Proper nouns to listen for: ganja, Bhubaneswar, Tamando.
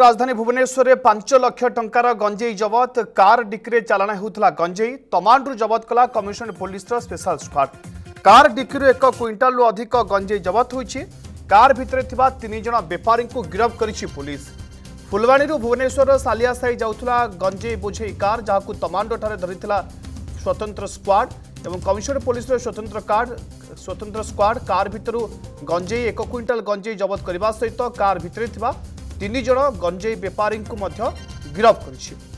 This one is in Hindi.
राजधानी भुवनेश्वर में 5 लाख टंकार गंजेई जबत। कार डिक्री चालाण होता गंजेई तमांडू जबत कला commission police special squad. Car decree 1 quintal अधिक गंजेई जबत होती। कार भितर तीन जन बेपारी को गिरफ्त करी पुलिस। फुलवाणी भुवनेश्वर सालिया साई जाऊला गंजेई बोझेई कार जहां तमांडो ठारे धरीथिला स्वतंत्र स्क्वाड एवं कमिशन पुलिस स्वतंत्र स्क्वाड। कार भितर गंजेई 1 क्विंटाल गंजेई जबत करने सहित कार भितर तीन जन गंजेई बेपारी गिरफ्त कर।